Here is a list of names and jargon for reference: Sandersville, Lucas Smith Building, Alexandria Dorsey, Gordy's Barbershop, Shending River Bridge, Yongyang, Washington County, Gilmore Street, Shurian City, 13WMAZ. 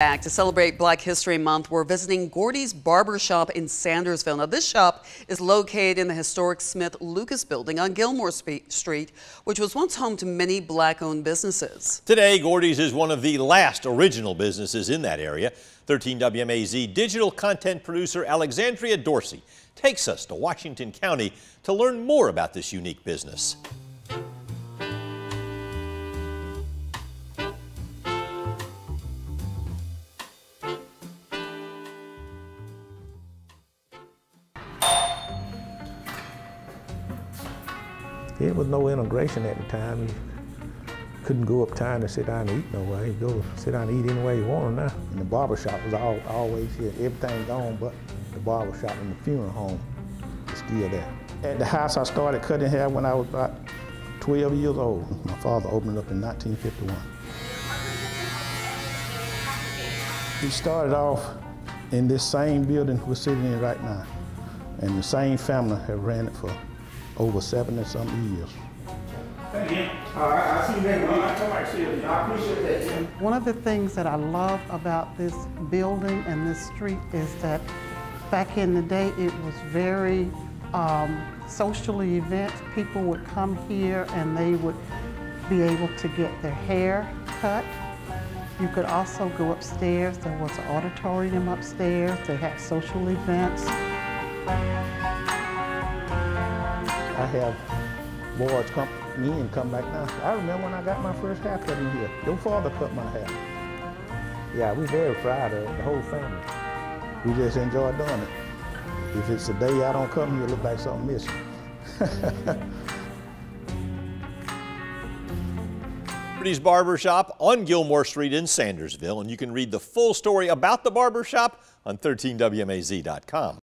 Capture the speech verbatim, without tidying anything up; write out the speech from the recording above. Back to celebrate Black History Month, we're visiting Gordy's Barbershop in Sandersville. Now, this shop is located in the historic Smith Lucas Building on Gilmore Street, which was once home to many black-owned businesses. Today, Gordy's is one of the last original businesses in that area. thirteen W M A Z digital content producer Alexandria Dorsey takes us to Washington County to learn more about this unique business. There was no integration at the time. You couldn't go up time to sit down and eat no way. You go sit down and eat any way you want now. And the barbershop was all, always here. Everything gone but the barbershop, and the funeral home is still there. At the house, I started cutting hair when I was about twelve years old. My father opened it up in nineteen fifty-one. He started off in this same building we're sitting in right now, and the same family have ran it for over seven and something years. One of the things that I love about this building and this street is that back in the day, it was very um, social events. People would come here and they would be able to get their hair cut. You could also go upstairs. There was an auditorium upstairs. They had social events. I have boys come in, come back now. I remember when I got my first haircut in here. Your father cut my hair. Yeah, we very proud of it, the whole family. We just enjoy doing it. If it's a day I don't come here, it look like something missing. Gordy's Barbershop on Gilmore Street in Sandersville, and you can read the full story about the barbershop on thirteen W M A Z dot com.